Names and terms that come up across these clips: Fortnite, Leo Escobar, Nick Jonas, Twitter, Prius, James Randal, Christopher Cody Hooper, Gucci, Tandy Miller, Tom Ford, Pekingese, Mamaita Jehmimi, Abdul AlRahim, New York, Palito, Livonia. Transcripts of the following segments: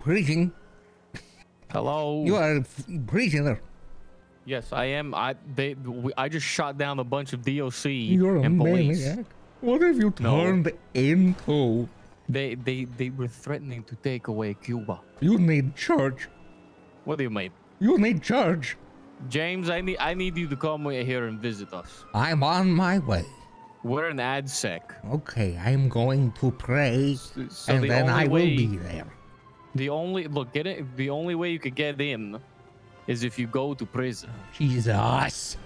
preaching. Hello. You are a prisoner. Yes, I am. I just shot down a bunch of DOC and police. Maniac. What have you turned into? They were threatening to take away Cuba. You need church. What do you mean? You need church. James, I need you to come here and visit us. I'm on my way. We're an ad sec. Okay, I'm going to pray, so and then I will be there. The only way you could get in is if you go to prison. Jesus.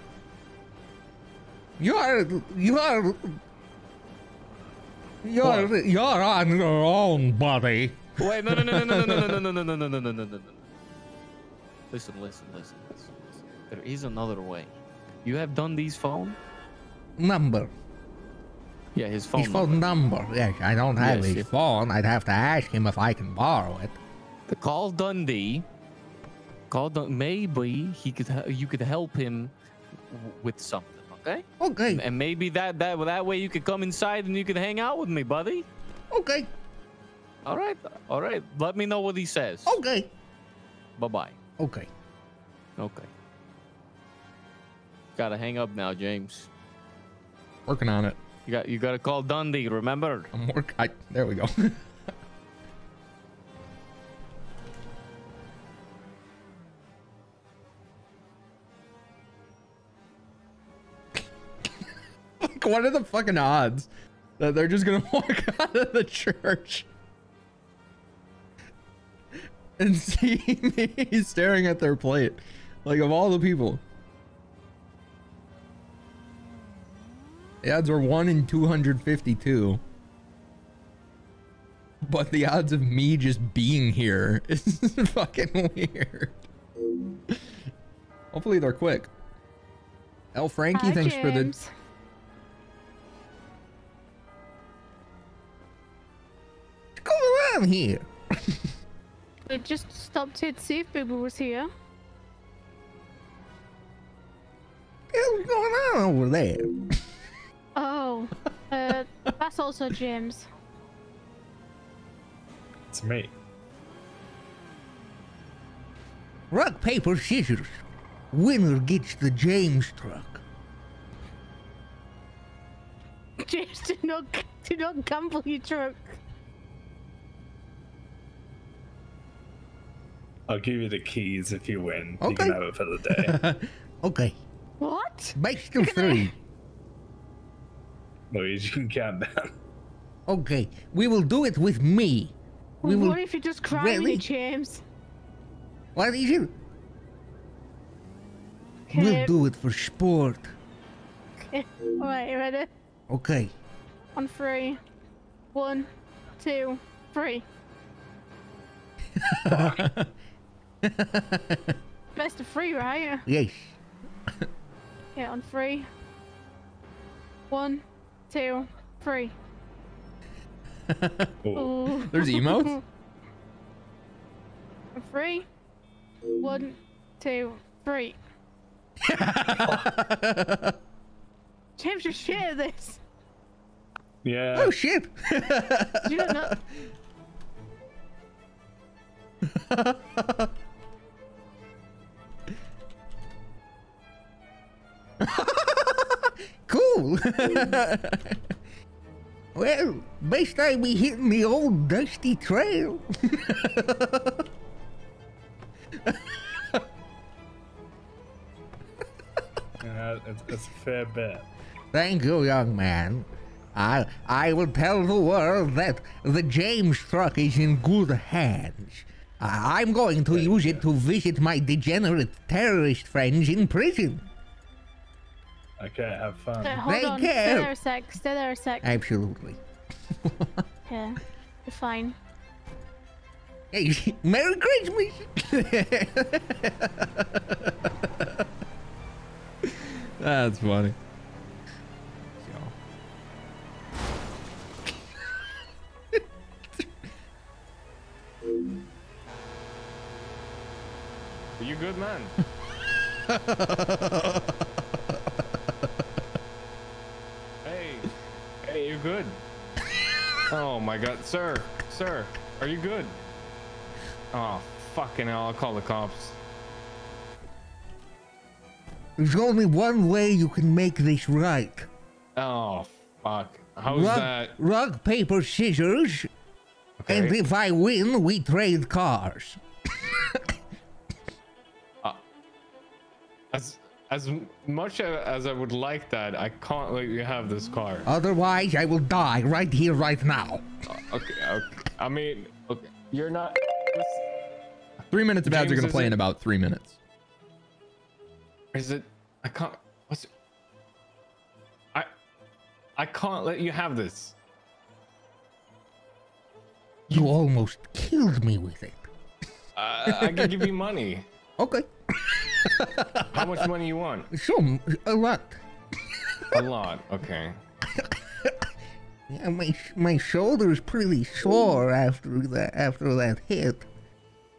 You're on your own, buddy. Wait, no. Listen. There is another way. You have Dundee's phone? Number. Yeah, his phone number. Yes, I don't have his phone. I'd have to ask him if I can borrow it. Call Dundee. Maybe he could. You could help him with something. Okay. Okay. And maybe that way you could come inside and you could hang out with me, buddy. Okay. All right. All right. Let me know what he says. Okay. Bye bye. Okay. Okay. Gotta hang up now, James. Working on it. You got to call Dundee. Remember? I'm working. There we go. What are the fucking odds that they're just gonna walk out of the church and see me staring at their plate? Like, of all the people. The odds are 1 in 252. But the odds of me just being here is fucking weird. Hopefully they're quick. El Frankie, thanks for the... Come around here. I just stopped to see if Boo Boo was here. What's going on over there? Oh, that's also James. It's me. Rock, paper, scissors. Winner gets the James truck. James, do not gamble your truck. I'll give you the keys if you win. Okay. You can have it for the day. Okay. What? Makes you three. Luigi, you can count down. Okay, we will do it with me. What if you just cry me, James? What is it? Okay. We'll do it for sport. Okay. Alright, you ready? Okay. On three. 1, 2, 3. Best of three, right? Yes. Yeah, on three. 1, 2, 3. Oh. There's emotes? 3, 1, 2, 3. James, you're shit at this. Yeah. Oh, shit. You don't know. Cool. Well, best I be hitting the old dusty trail. It's a fair bet. Thank you, young man. I will tell the world that the James truck is in good hands. I'm going to use it to visit my degenerate terrorist friends in prison. Okay, have fun. So, hold on. Stay there a sec. Absolutely. Yeah, you're fine. Hey, Merry Christmas! That's funny. Are you good, man? Hey, you good? Oh my God, sir, are you good? Oh, fucking hell, I'll call the cops. There's only one way you can make this right. Oh, fuck. How's that? Rock, paper, scissors. Okay. And if I win, we trade cars. As much as I would like that, I can't let you have this car. Otherwise, I will die right here, right now. Okay. I mean, okay. You're not... 3 minutes of ads are going to play in about 3 minutes. Is it... I can't... What's it? I can't let you have this. You almost killed me with it. I can give you money. Okay. How much money you want? Some, a lot. A lot, okay. Yeah, my shoulder's pretty sore after that hit.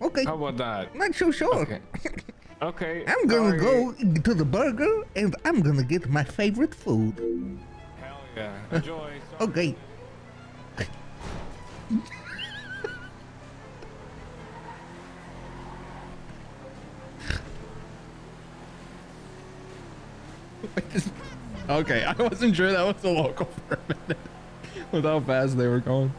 Okay. How about that? Not so sure. Okay. Okay. I'm gonna go to the burger and I'm gonna get my favorite food. Hell yeah! Enjoy. Okay. Okay, I wasn't sure that was a local for a minute with how fast they were going.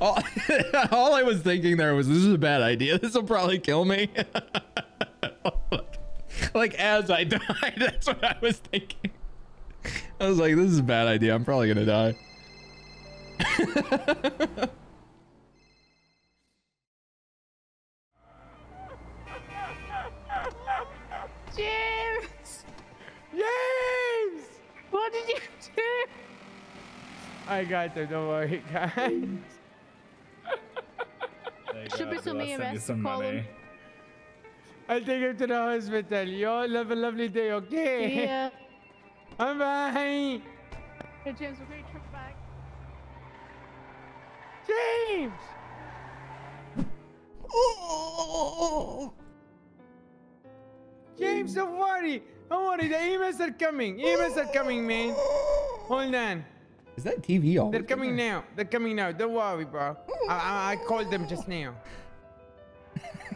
All I was thinking there was, this is a bad idea. This will probably kill me. Like as I died, that's what I was thinking. I was like, this is a bad idea. I'm probably gonna die. James! What did you do? I got them, don't worry, guys. Should be some EMS calling. I'll take him to the hospital. Y'all have a lovely day, okay? Yeah. Bye-bye. Hey, James, we're going to trip back. James! Oh! James, don't worry. Don't worry, the EMS are coming. EMS are coming, man. Hold on. Is that TV on? They're coming now. They're coming now. Don't worry, bro. I called them just now.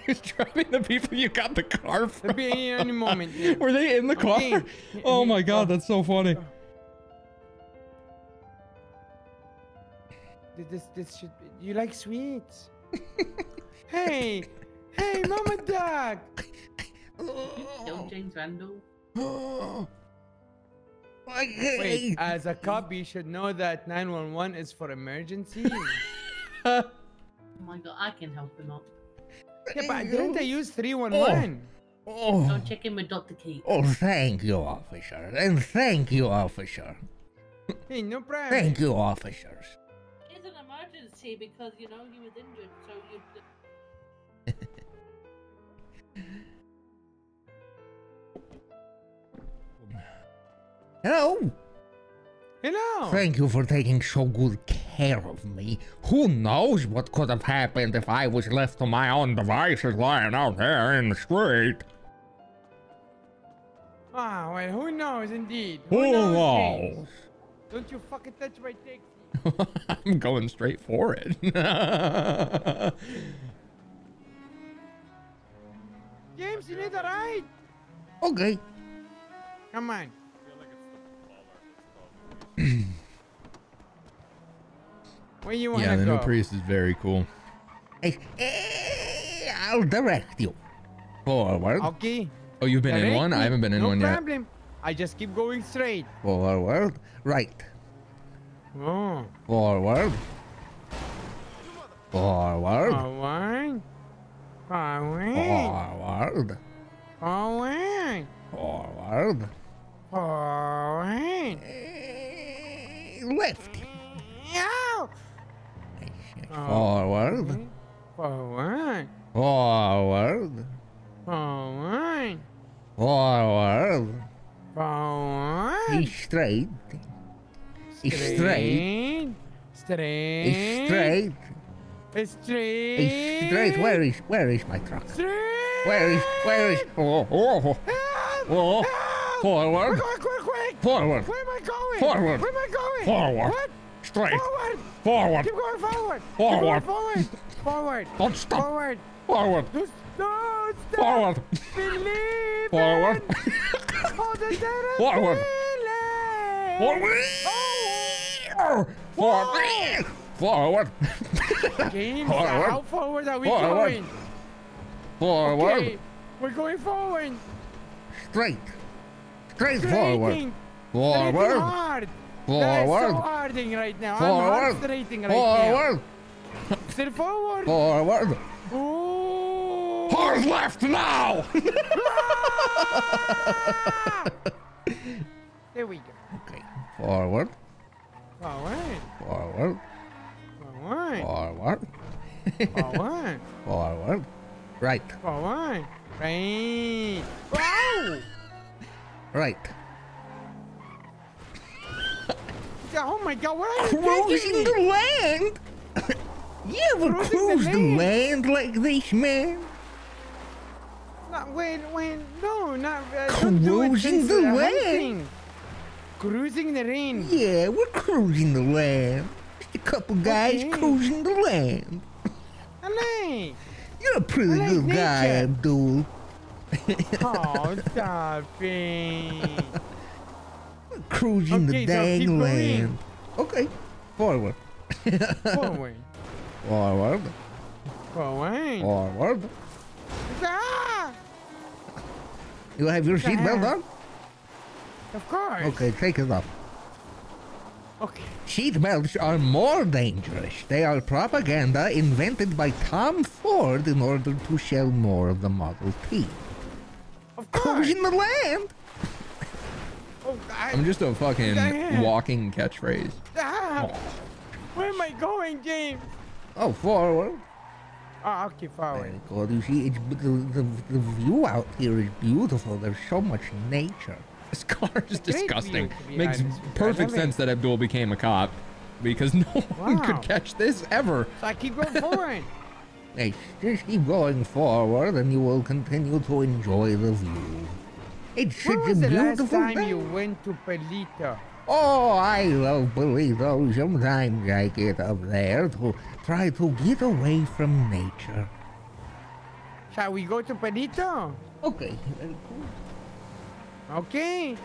Who's driving the people you got the car from? They'll be here any moment. Yeah. Were they in the car? Okay. Oh my God, that's so funny. This should be, you like sweets? Hey, Mama Dog. You know James Randal? Wait, as a cop, you should know that 911 is for emergency. Oh my God, I can help him up. Yeah, but didn't they use 311? Oh. Go check in with Dr. Keith. Oh, thank you, officer. And thank you, officer. Hey, no problem. Thank you, officers. It's an emergency because, you know, he was injured, so you... Hello. Hello. Thank you for taking so good care of me. Who knows what could have happened if I was left to my own devices lying out there in the street. Ah, well, who knows indeed. Who knows? Don't you fucking touch my taxi. I'm going straight for it. James, you need a ride? Okay. Come on. Where you want to go? Yeah, the new Prius is very cool. I'll direct you forward. Okay. Oh, you've been in one? I haven't been in one yet. No problem. I just keep going straight. Forward. Right. Oh. Forward. Forward. Forward. Forward. Forward. Forward. Forward. Left. No. Forward. Forward. Forward. Forward. Forward. Forward. Straight. Straight. Straight. Straight. Straight. Straight. Where is my truck? Straight. Where is? Oh. Forward. Quick, quick, quick. Forward. Where am I going? Forward. Where am I going? Forward. What? Straight. Forward. Forward. Keep going forward. Forward. Keep going forward. Forward. Don't stop. Forward. Forward. Just, no, stop. Forward. Believe forward. Hold the data. Forward. Forward. Oh. Forward. Forward. James, forward. How forward are we forward. Going? Forward. Okay. We're going forward. Straight. Straight forward. Forward. Forward. Hard. Forward. So harding right now. Forward. I'm hard straighting right forward. Now. Still forward. Forward. Ooh. Hard left now. Ah! There we go. Okay. Forward. Forward. Forward. Forward. Forward. Forward. Forward. Right. Forward. Right. Wow. Right. Oh my god, what are you thinking? Cruising the land? You ever cruise the land like this, man? Not, wait, no, not... cruising the land? Cruising the rain. Yeah, we're cruising the land. Just a couple guys cruising the land. Alright. You're a pretty good guy, Abdul. Oh, stop it. Cruising the dang land. Okay. Forward. Forward. Forward. Forward. Forward. You have your seatbelt on? Of course. Okay, take it off. Okay. Seatbelts are more dangerous. They are propaganda invented by Tom Ford in order to sell more of the Model T. Of course. Cruising the land. Oh, I'm just a fucking walking catchphrase. Ah, oh. Where am I going, James? Oh, forward. Oh, I'll keep forward. God, you see, it's, the view out here is beautiful. There's so much nature. This car is disgusting. Makes perfect sense that Abdul became a cop because no one could catch this ever. So I keep going forward. Hey, just keep going forward and you will continue to enjoy the view. It's such a beautiful thing. When was the last time you went to Palito? Oh, I love Palito. Sometimes I get up there to try to get away from nature. Shall we go to Palito? Okay. Okay.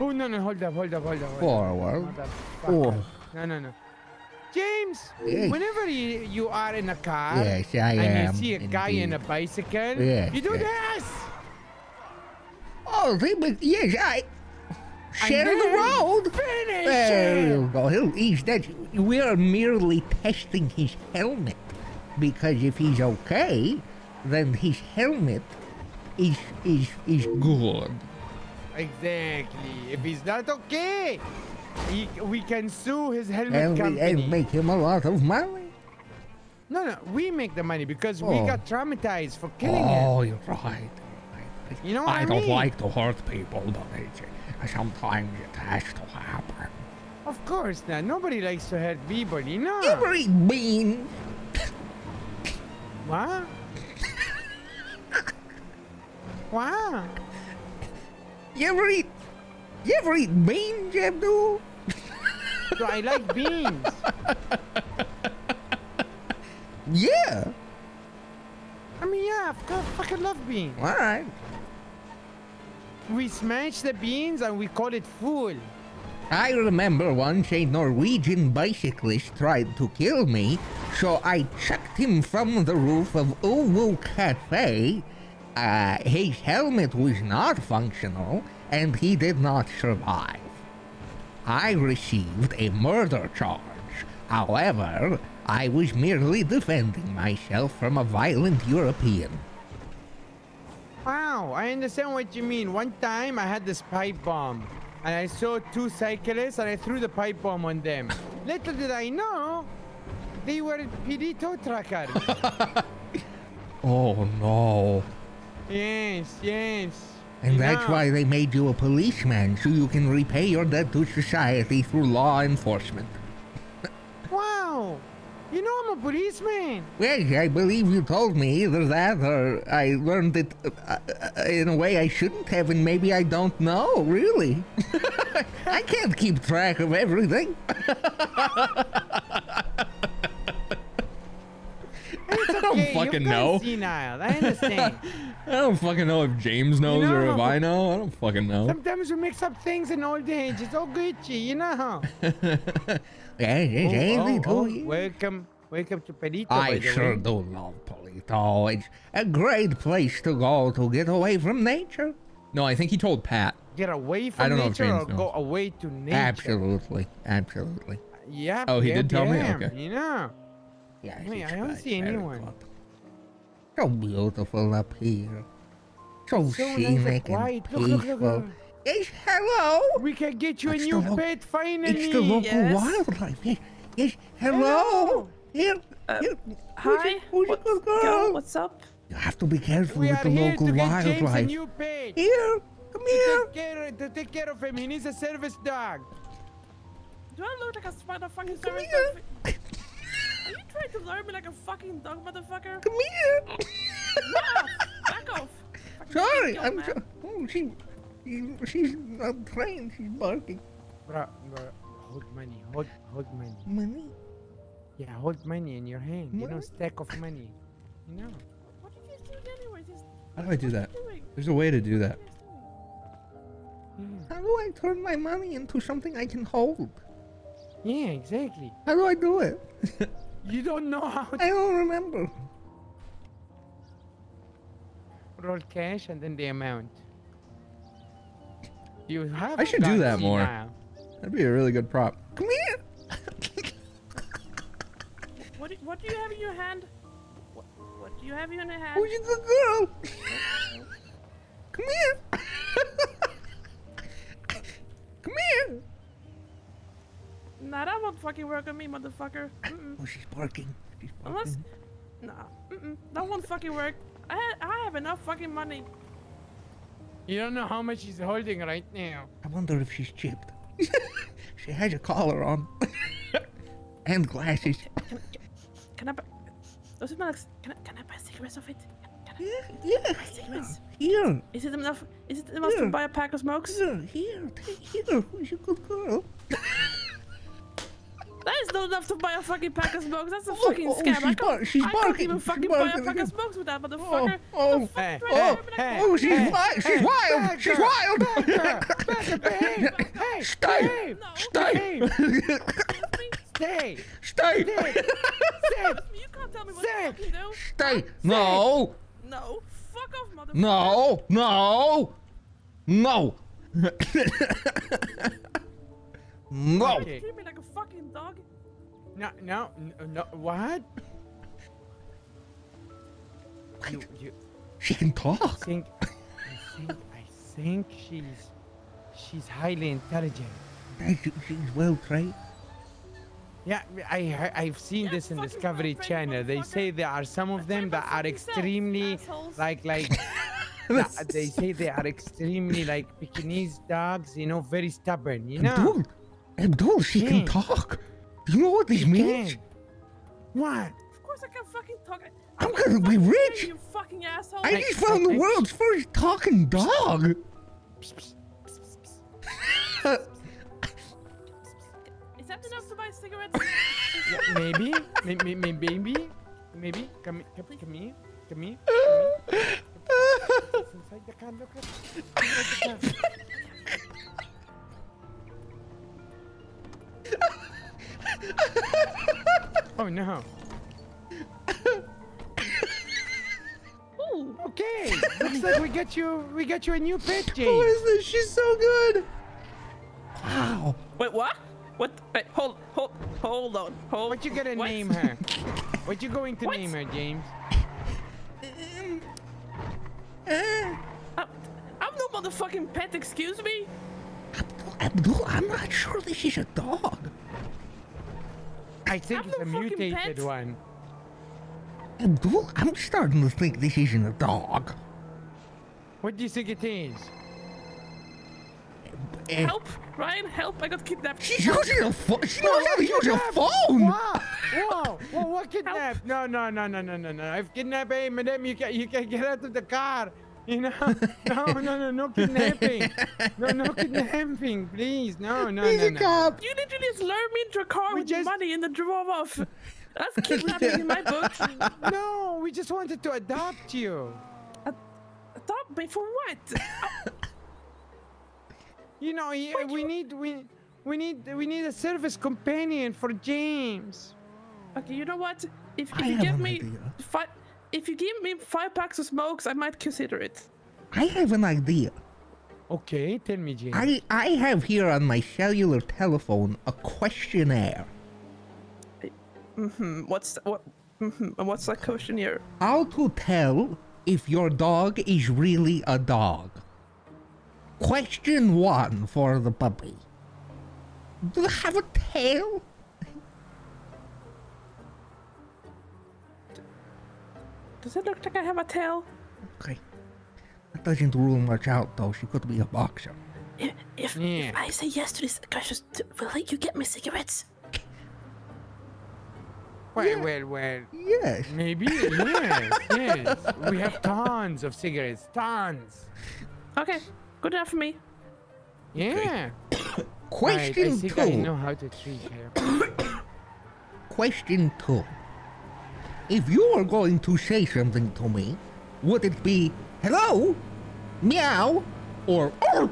Oh, no, hold up. Forward. Oh. No. James, yes. Whenever you are in a car and you see a guy in a bicycle, you do this. Oh, share the road. Finish we are merely testing his helmet, because if he's okay, then his helmet is good. Exactly. If he's not okay, we can sue his helmet company and make him a lot of money. No, we make the money because we got traumatized for killing him. Oh, you're right. You know what I don't mean? Like to hurt people, but sometimes it has to happen. Of course not. Nobody likes to hurt people, you know. Every bean. What? Wow. You ever eat beans, Abdul? So I like beans. Yeah. I fucking love beans. All right. We smash the beans and we call it food. I remember once a Norwegian bicyclist tried to kill me, so I chucked him from the roof of Uwu Cafe. His helmet was not functional, and he did not survive. I received a murder charge. However, I was merely defending myself from a violent European. Wow, I understand what you mean. One time I had this pipe bomb, and I saw two cyclists, and I threw the pipe bomb on them. Little did I know, they were PD tow truckers. Oh, no. Yes. And that's why they made you a policeman, so you can repay your debt to society through law enforcement. Wow. You know I'm a policeman. Yes, I believe you told me either that or I learned it in a way I shouldn't have, and maybe I don't know, really. I can't keep track of everything. I don't fucking know. Senile. I understand. I don't fucking know if James knows or if I know. I don't fucking know. Sometimes you mix up things in old age. It's all Gucci, you know. Welcome to Palito. I sure do love Palito. It's a great place to go to get away from nature. No, I think he told Pat. Get away from nature or go away to nature. Absolutely, absolutely. Yeah. Oh, he did tell me. Okay. You know. Yeah, I don't see anyone. So beautiful up here. So scenic and peaceful. Yes, hello. We can get you a new pet finally. It's the local wildlife. Yes, hello. Here, hi. What's up? You have to be careful with the local wildlife. Here, come here. To take care of him, he needs a service dog. Do I look like a motherfucking service dog? Are you trying to lure me like a fucking dog, motherfucker? Come here! No! Back off! Sorry, I'm sorry. Oh, she's not trained. She's barking. Bruh, hold money. Hold money. Money? Yeah, hold money in your hand. Money? You know, stack of money. You know. What did you do anyway? How do I do that? There's a way to do that. How do I turn my money into something I can hold? Yeah, exactly. How do I do it? You don't know how to... I don't remember. Roll cash and then the amount. You have. I should do that more. Now. That'd be a really good prop. Come here! What do you have in your hand? What do you have in your hand? Who's the girl? Come here! Come here! Nah, that won't fucking work on me, motherfucker. Mm-mm. Oh, she's barking. She's barking. Unless... Nah. Mm-mm. That won't fucking work. I have enough fucking money. You don't know how much she's holding right now. I wonder if she's chipped. She has a collar on. And glasses. Can I buy... Those are my legs. Can I buy cigarettes of it? Yeah. Buy cigarettes? Here. Is it enough to buy a pack of smokes? Here. Here. Who's a good girl? That is not enough to buy a fucking pack of smokes. That's a fucking scam. I can't even fucking buy a pack of smokes with that motherfucker. She's wild. She's wild. Hey, Stay. You can't tell me what the fuck you do. Stay. No. No. Fuck off, motherfucker. No. You treat me like a fucking dog? No. What? She can talk. I think she's highly intelligent. She's well trained. Yeah, I've seen this in Discovery Channel. They say there are some of them that are extremely assholes. They say they are extremely like Pekingese dogs. You know, very stubborn. You know. Abdul, she can talk. Do you know what this means? What? Of course I can fucking talk. I'm gonna be rich. You fucking asshole. I just found the world's first talking dog. Is that enough to buy cigarettes? Maybe. Come here. It's inside the can. Look at it. Oh no. Ooh. Okay. Looks like we got you a new pet, James. What is this? She's so good. Wow. Wait, what? What? Wait, hold on. What you gonna name her? What you going to name her, James? I'm no motherfucking pet, excuse me. Abdul, I'm not sure this is a dog. I think it's a mutated one. Abdul, I'm starting to think this isn't a dog. What do you think it is? Help, Ryan, help. I got kidnapped. She knows how to use your phone. Whoa, whoa, whoa, what kidnapped? No, no, no, no, no, no, no. If kidnapping, madam, you can get out of the car. You know? No, no, no, no kidnapping. No, no kidnapping, please. No, no, no, no. You literally just lured me into a car with money and then drove off. That's kidnapping in my book. No, we just wanted to adopt you. Adopt me for what? You know, we need a service companion for James. Okay, you know what? If you give me 5 packs of smokes, I might consider it. I have an idea. Okay, tell me, James. I have here on my cellular telephone a questionnaire. What's that questionnaire? How to tell if your dog is really a dog. Question 1 for the puppy. Do you have a tail? Does it look like I have a tail? Okay. That doesn't rule much out, though. She could be a boxer. If I say yes to this question, will you get me cigarettes? Well. Yes. Maybe, yes, yes. We have tons of cigarettes, tons. Okay, good enough for me. Yeah. Question 2. I know how to treat her. Question 2. If you were going to say something to me, would it be hello, meow, or oh?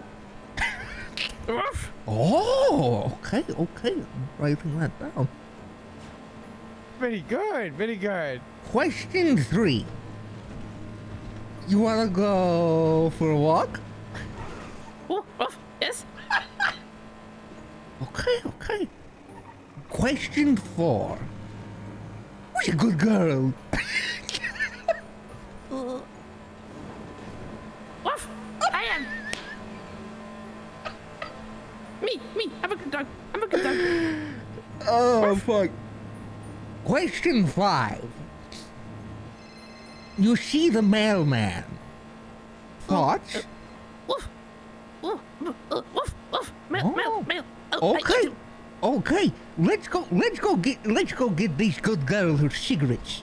Oh, okay. I'm writing that down. Very good, very good. Question 3. You wanna go for a walk? Yes. Okay. Question 4. Who's a good girl? I am. Me. I'm a good dog. Oh, fuck. Question 5. You see the mailman. Thoughts? Mail. Oh, okay. Let's go get these good girls her cigarettes.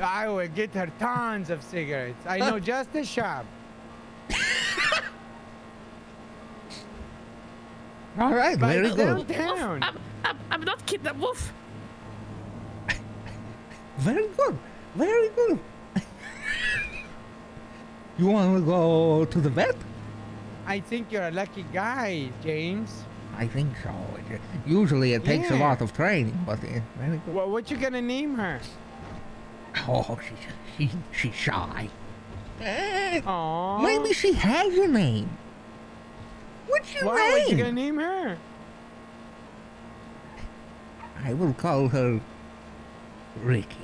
I will get her tons of cigarettes. I know just the shop. All right, very good. Down. I'm not kidding. The wolf. Very good. You want to go to the vet? I think you're a lucky guy, James. I think so. Usually it takes a lot of training, but very good. Well, what you gonna name her? Oh, she's shy. Aww. Maybe she has a name. What's your name? What you gonna name her? I will call her Ricky.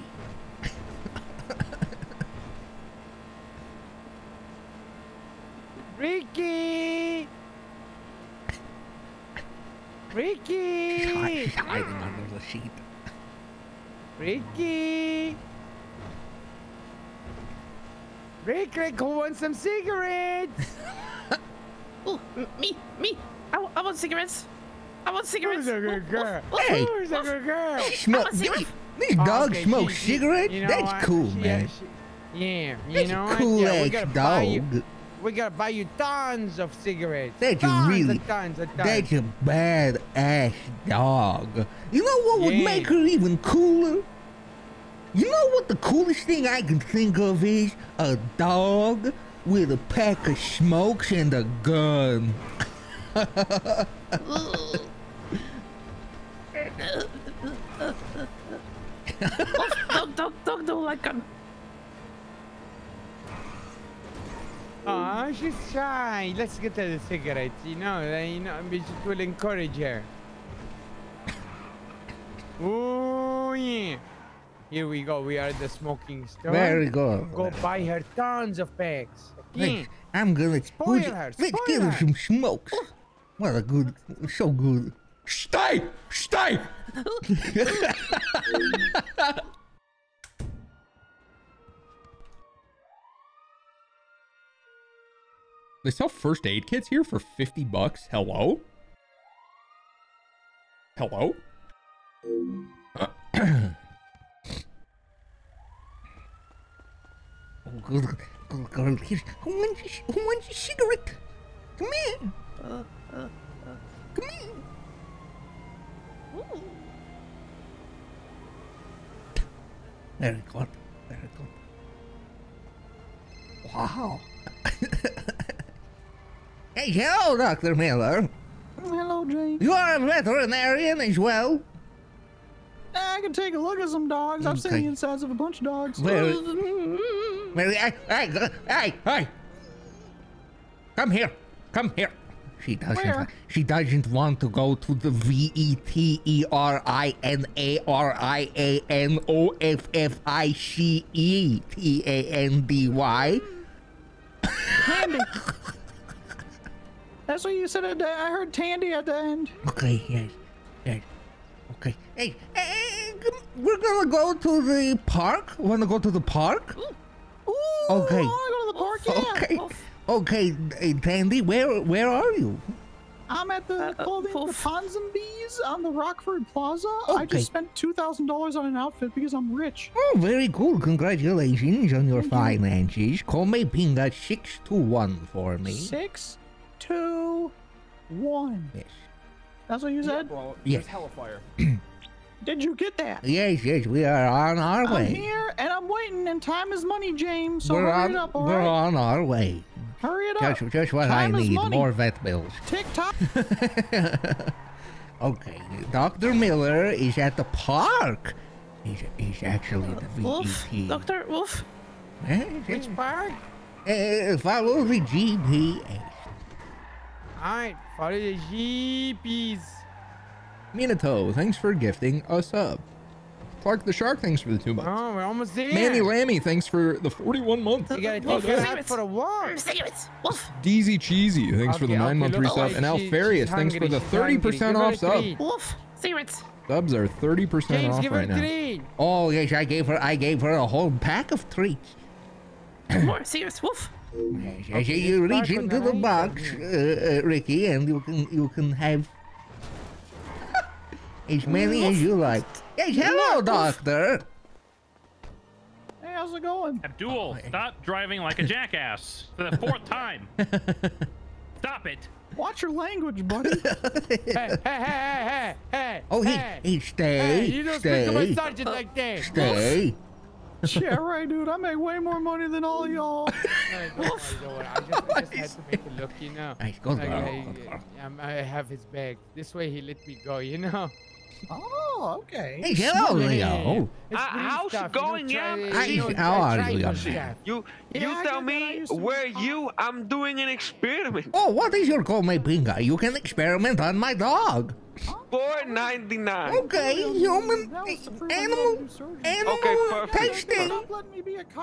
Ricky! She's hiding under the sheet. Ricky! Rick, who wants some cigarettes? Ooh, me! I want cigarettes! Who's a good girl? Hey! Who's a good girl? These dogs smoke cigarettes? That's cool, man. Yeah, you know what? Cool-ass dog. We gotta buy you tons of cigarettes. Tons and tons. That's a badass dog. You know what would make her even cooler? You know what the coolest thing I can think of is? A dog with a pack of smokes and a gun. Dog don't like gun. Aw, she's shy. Let's get her the cigarettes, you know, it will encourage her. Oh, yeah. Here we go. We are at the smoking store. Very good. Go buy her tons of packs. I'm gonna spoil her. Let's give her some smokes. What a good, so good. Stay! They sell first aid kits here for 50 bucks. Hello? Hello? Girl, here's who wants a cigarette? Come here. Come here. Very good. Very good. Wow. Hey, hello, Dr. Miller. Hello, James. You are a veterinarian as well? I can take a look at some dogs. I've seen the insides of a bunch of dogs. Hey. Come here. Come here. She doesn't want to go to the VETERINARIANOFFICETANDY. Tandy. That's what you said. I heard Tandy at the end. Okay, yes. Yes. Okay. Hey, we're gonna go to the park. Wanna go to the park? Ooh, okay. I wanna go to the park, yeah. Okay. Oh. Okay, Tandy, where are you? I'm at the clothing, the Ponds and Bees on the Rockford Plaza. Okay. I just spent $2,000 on an outfit because I'm rich. Oh, very cool. Congratulations on your finances. Call me Pinga 621 for me. 621. Yes. That's what you said? Well, yes. Hellfire. Did you get that? Yes, yes, we are on our way. I'm here, and I'm waiting, and time is money, James, so hurry it up, all right? We're on our way. Hurry it up. Just what I need, more vet bills. Tick-tock. Okay, Dr. Miller is at the park. He's actually the VET. Dr. Wolf? Which park? Follow the GPS. Alright, follow the GPS. Minato, thanks for gifting a sub. Clark the Shark, thanks for the $2. Oh, we're almost there. Manny Lammy, thanks for the 41 months. You gotta take it out for a walk. DZ Cheesy, thanks for the 9-month resub. And Alfarius, thanks for the 30% off sub. Wolf, cigarettes. Subs are 30% off right now. Oh yes, I gave her a whole pack of treats. More cigarettes, Wolf. Yes, you reach into the box, Ricky, and you can have as many as you like. Hey, hello, Doctor! Hey, how's it going? Abdul, stop driving like a jackass for the 4th time. Stop it. Watch your language, buddy. Hey. Oh, hey, stay. Hey, you don't speak to my sergeant like that. Stay. Yeah, right, dude. I make way more money than all y'all. I just had to make a look, you know. I have his bag. This way he let me go, you know. Oh, okay. Hey, hello, Leo. How's going, You tell me where I'm doing an experiment. Oh, what is your call, my Pinga? You can experiment on my dog. $4.99. Okay, human, animal testing.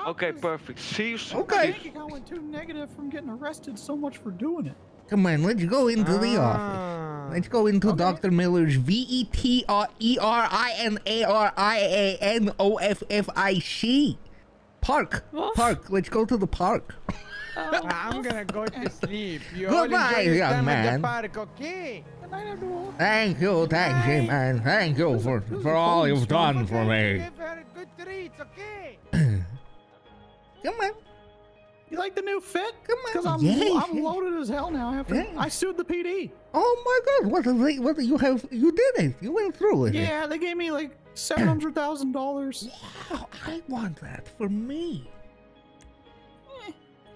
Okay, perfect. See you soon. Okay. I think I went too negative from getting arrested so much for doing it. Come on, let's go into the office. Let's go into Dr. Miller's VETERINARIANOFFIC. Park. What? Park. Let's go to the park. I'm gonna go to sleep. Goodbye, young man. Park, okay? Thank you, man. Thank you for all you've done for me. Come on. You like the new fit? Come on. Because I'm loaded as hell now. I sued the PD. Oh my God! You did it. You went through with it. Yeah, they gave me like $700,000. Wow! I want that for me.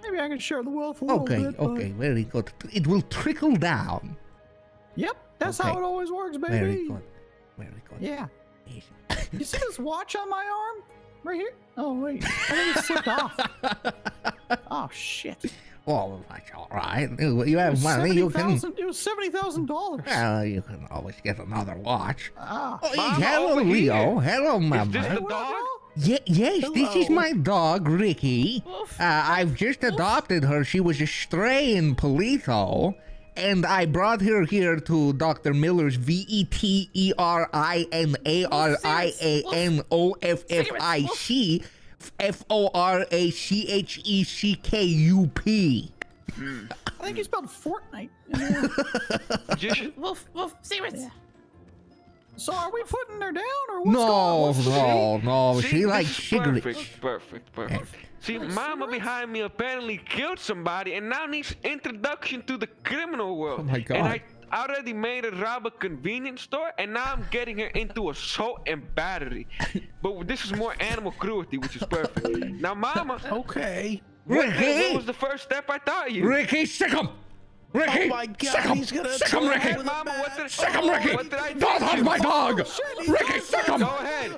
Maybe I can share the wealth a little bit. Okay, very good. It will trickle down. Yep, that's how it always works, baby. Very good. Very good. Yeah. You see this watch on my arm? Right here? Oh, wait. I think it's slipped off. Oh, shit. Well, that's all right. You have money. You can. It was $70,000. Well, you can always get another watch. Hello, Leo. Hello, Mama. Is this the dog? Yes, hello. This is my dog, Ricky. I've just adopted her. She was a stray in Palito, and I brought her here to Dr. Miller's VETERINARIANOFFIC FORACHECUP. think you spelled Fortnite. Well, serious. Yeah. So are we putting her down or what's going on? No, she like giggling. Perfect. See, Mama behind me apparently killed somebody and now needs introduction to the criminal world. Oh my God. And I already made her rob a convenience store and now I'm getting her into assault and battery. But this is more animal cruelty, which is perfect. Now, Mama. Okay. Ricky, what was the first step I taught you? Ricky, sick him! Ricky! Oh my God, sick him! He's gonna sick him, Ricky! Mama, sick him, Ricky! Don't hurt my dog! Oh, shit, Ricky, sick him! Go ahead!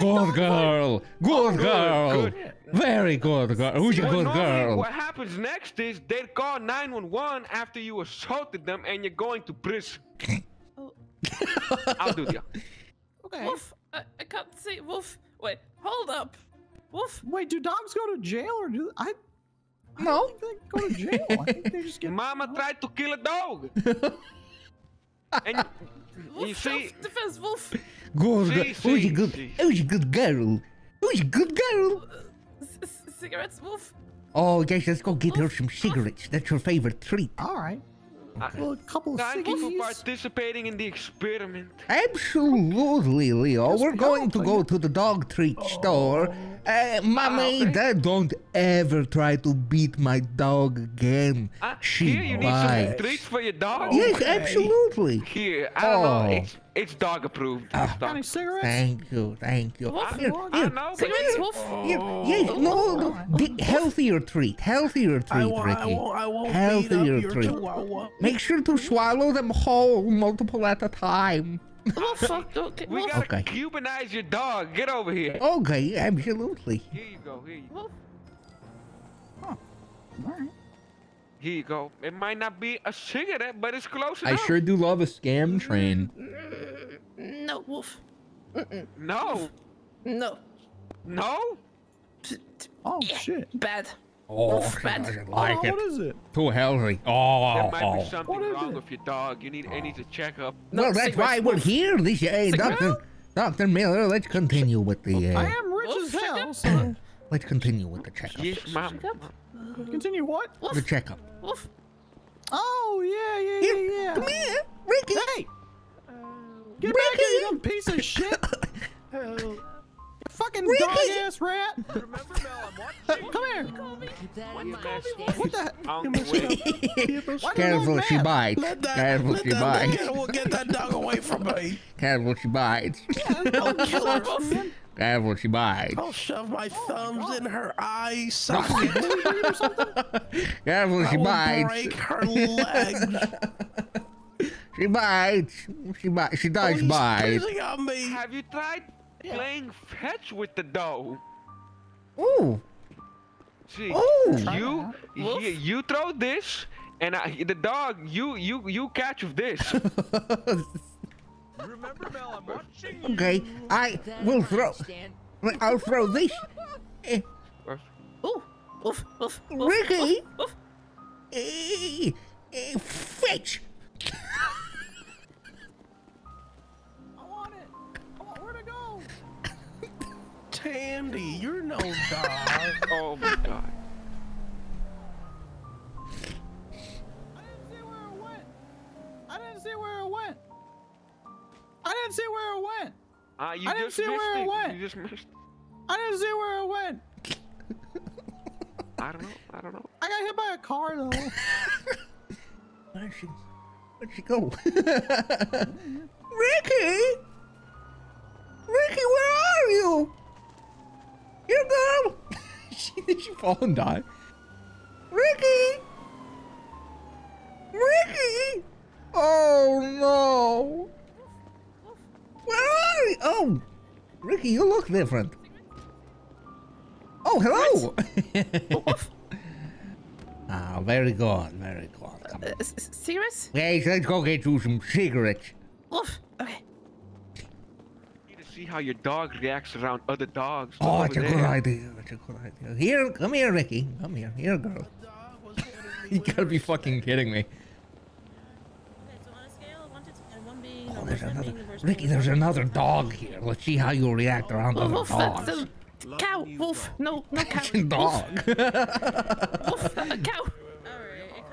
Good girl! Good girl! Very good girl! Who's your good girl? What happens next is they call 911 after you assaulted them and you're going to prison. I'll do that. Okay. Wolf, I can't see. Wolf, wait, hold up. Wolf, wait, do dogs go to jail or do I no. Don't think they go to jail. I think they just get Mama tried to kill a dog. And Wolf, you see, defense, Wolf. Who's a good girl? Who's a good girl? Cigarettes, Wolf. Oh guys, let's go get her some cigarettes. That's her favorite treat. All right. Well, a couple of cigarettes. Thank you for participating in the experiment. Absolutely, Leo. There's We're going to go to the dog treat store. Mommy, don't ever try to beat my dog again. Here, you need some treats for your dog? Yes, absolutely. Here, I don't know. It's dog approved. Dog. Thank you. No, healthier treat. Make sure to swallow them whole, multiple at a time. We gotta Cubanize your dog. Get over here. Okay, absolutely. Here you go. Huh. All right. Here you go. It might not be a cigarette, but it's close enough. I sure do love a scam train. No, Wolf. No. No. No? Oh, shit. Bad. Oh, bad. Like what is it? Too healthy. Oh, there might be something wrong with your dog. You need to check up. Well, that's why we're here. Dr. Miller, let's continue with the... I am rich as hell, so... Let's continue with the checkup. Yes, Mom. Continue what? The checkup. Wolf. Oh, yeah. Come here, Ricky. Hey. Get back here, you piece of shit. Fucking dog-ass rat. Come here. What the heck? Careful, she bites. Careful, she bites. Get that dog away from me. Careful, she bites. Don't kill her, Wolf. Careful, she bites. I'll shove my thumbs in her eyes. Careful, she bites. Break her legs. She bites. She does bite. Have you tried playing fetch with the dough? Ooh. See, you throw this, and the dog you catch with this. Remember, Mel, I'm watching you. Okay, I will throw. I'll throw this. Ricky, fetch. I want it. Where'd it go? Tandy, you're no dog. Oh my God. I didn't see where it went. I didn't see where it went. I didn't see where it went. You just missed. I didn't see where it went. I don't know. I got hit by a car though. Where'd she go? Ricky, where are you? You girl. Did she fall and die? Ricky. Oh no. Where are you? Oh, Ricky, you look different. Oh, hello. Ah, very good. Come on. Serious? Yes, let's go get you some cigarettes. Oof. Okay. You need to see how your dog reacts around other dogs. Oh, it's a good idea. Here, come here, Ricky. Come here, girl. You gotta be fucking kidding me. Oh, there's another Ricky. There's another dog here. Let's see how you react around other dogs. Cow, Wolf. No, cow. Dog. Wolf, cow. All right.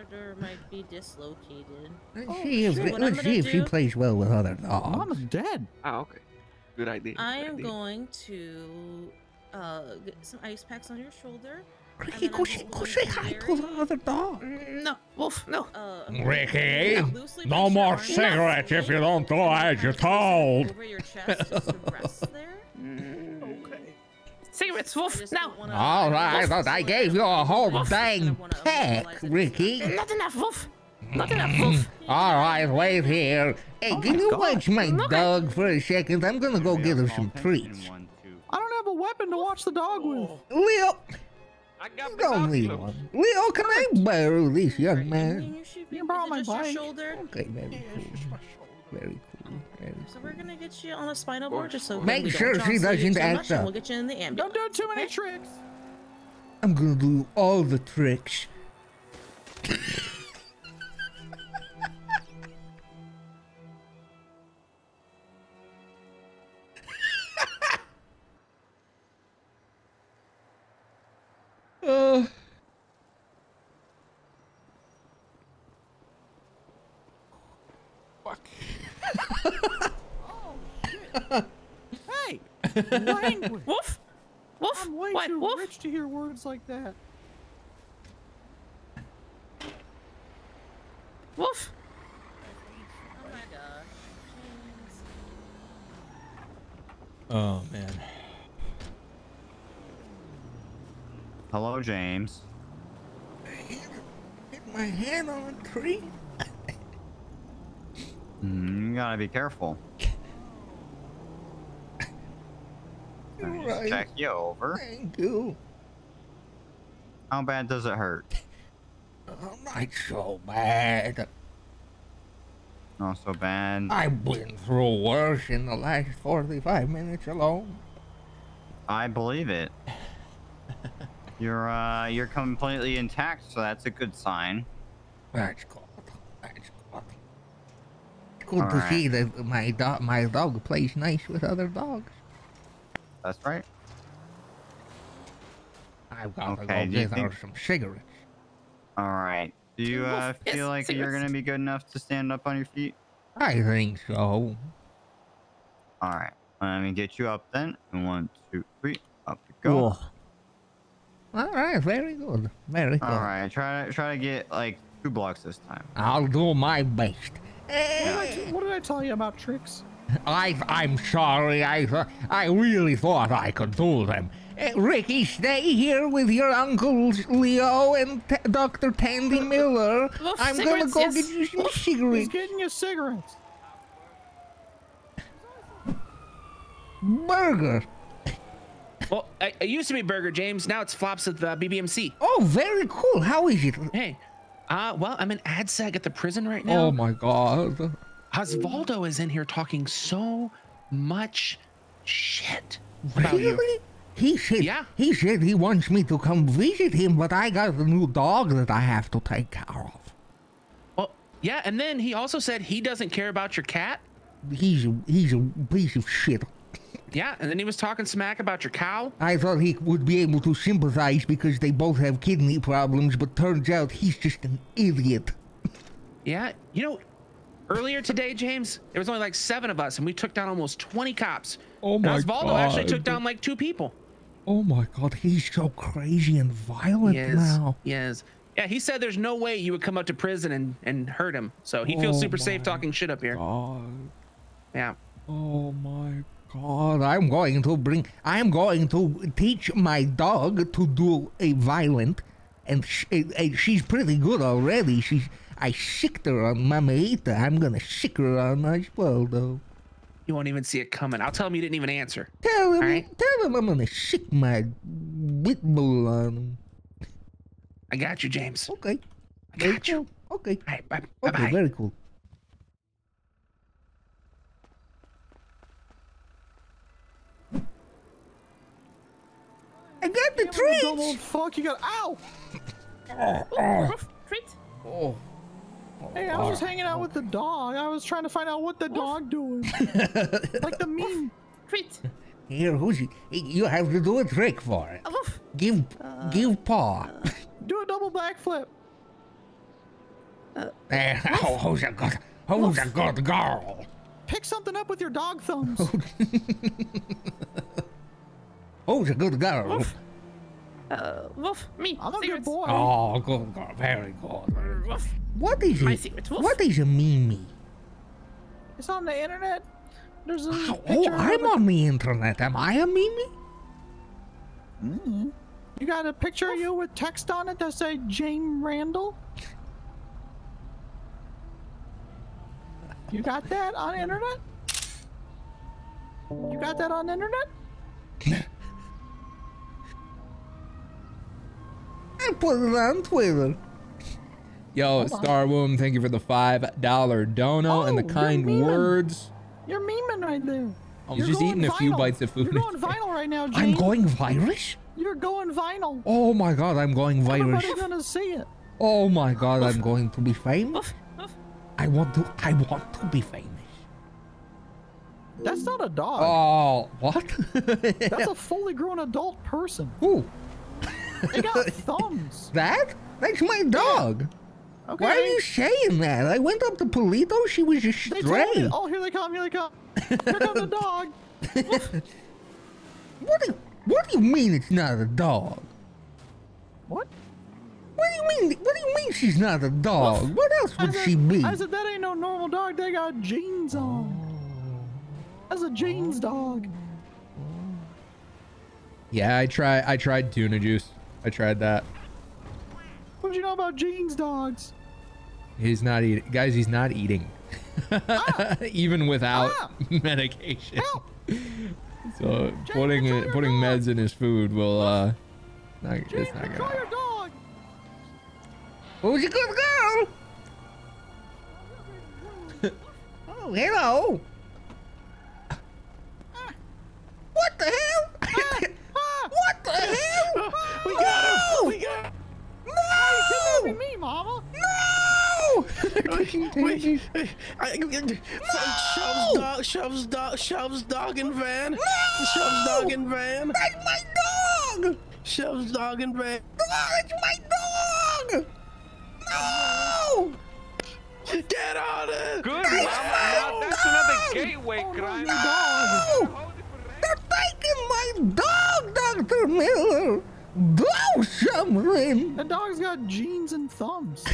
shoulder might be dislocated. Oh, she is. Let's see if she plays well with other dogs. Mama's dead. Oh, okay. Good idea. I am going to get some ice packs on your shoulder. Ricky, go say hi to the other dog. No, Wolf, no. Ricky, no more cigarettes if you don't go as you're told. Over your chest just to rest there. Okay. Cigarettes, Wolf, no. All right, Wolf. I gave you a whole dang pack, Ricky. Not enough, Wolf. Not enough, Wolf. All right, wait here. Hey, can you watch my dog for a second? I'm gonna go give him some treats. I don't have a weapon to watch the dog with. Leo. I got don't leave one. Leo, can I borrow this young man? You can borrow my bike. Okay, very cool. Very cool. Very cool. So we're gonna get you on a spinal board just so make sure she doesn't act up. We'll get you in the ambulance. Don't do too many tricks. I'm gonna do all the tricks. Fuck. Oh, shit. Hey! Language. Woof! Woof! I'm way too rich to hear words like that. Woof! Oh my gosh. Oh, man. Hello, James. Hit my hand on a tree. You gotta be careful. Right. Check you over. Thank you. How bad does it hurt? Oh, not so bad. Not so bad. I've been through worse in the last 45 minutes alone. I believe it. You're completely intact, so that's a good sign. That's good. That's good. It's good to see that my dog plays nice with other dogs. That's right. I've got to go get her some cigarettes. All right. Do you feel like you're gonna be good enough to stand up on your feet? I think so. All right. Let me get you up then. And 1, 2, 3, up you go. Whoa. All right, very good, very good. All right, try to get like 2 blocks this time. I'll do my best. What did I tell you about tricks? I'm sorry. I really thought I could do them. Ricky, stay here with your uncles Leo and Dr. Tandy Miller. I'm gonna go get you some cigarettes. He's getting you cigarettes. Burger. Well, it used to be Burger James. Now it's Flops at the BBMC. Oh, very cool. How is it? Hey, well, I'm an ad sec at the prison right now. Oh my God. Osvaldo is in here talking so much shit about you. He said, he wants me to come visit him, but I got a new dog that I have to take care of. Well, yeah, and then he also said he doesn't care about your cat. He's a piece of shit. Yeah, and then he was talking smack about your cow. I thought he would be able to sympathize because they both have kidney problems, but turns out he's just an idiot. Yeah, you know, earlier today, James, there was only like 7 of us, and we took down almost 20 cops. Oh my God. Osvaldo actually took down like 2 people. Oh my God, he's so crazy and violent now. Yes. Yeah, he said there's no way you would come up to prison and hurt him, so he feels super safe talking shit up here. God. Yeah. Oh my God. God, I'm going to teach my dog to do a violent, and she's pretty good already. I sicked her on Mamaita. I'm going to sick her on Osvaldo. You won't even see it coming. I'll tell him you didn't even answer. Tell him I'm going to sick my wit bull on him. I got you, James. Okay. I got you. Okay. All right, bye-bye. Okay, very cool. I got the treats! Old fuck, you got- ow! Treats? Oh. Hey, I was just hanging out with the dog. I was trying to find out what the dog doing. Like the mean treat. Here, you have to do a trick for it. Give paw. Do a double backflip. Who's a good girl? Pick something up with your dog thumbs. Who's a good girl? Woof. Woof, me. I'm a good boy. Oh, good girl, very good. Woof. What is my secret? What is a Mimi? It's on the internet. There's a picture. I'm on the internet. Am I a Mimi? Mm-hmm. You got a picture of you with text on it that said James Randal? You got that on the internet? You got that on the internet? I put it on Twitter. Yo, Starwoom, thank you for the $5 dono and the kind words. You're memeing right there. I was just eating a few bites of food. You're going viral right now, James. I'm going viral? You're going viral. Oh my god, I'm going viral. Everybody's gonna see it. Oh my god, I'm going to be famous. I want to be famous. That's not a dog. Oh, what? That's a fully grown adult person. Ooh. It got thumbs. That's my dog. Yeah. Okay. Why are you saying that? I went up to Polito. She was just straight. Oh, here they come. Here they come. Here comes the dog. What do you mean it's not a dog? What? What do you mean she's not a dog? Well, what else would she be? I said that ain't no normal dog. They got jeans on. That's a jeans dog. Yeah, I tried tuna juice. I tried that. What do you know about jeans dogs? He's not eating. Guys, he's not eating. Even without medication. Help. So James, putting meds in his food will it's not gonna happen. Who's a good girl? Oh, hello. What the hell? What the hell? We got him. We got him. No! Come me, Mama. No! Shoves dog in van. No! Shoves dog in van. That's my dog. Shoves dog in van. Oh, it's my dog. No! Get out of it! Good, Mama. That's another gateway crime. No! They're taking my dog, Dr. Miller! Do something! The dog's got jeans and thumbs.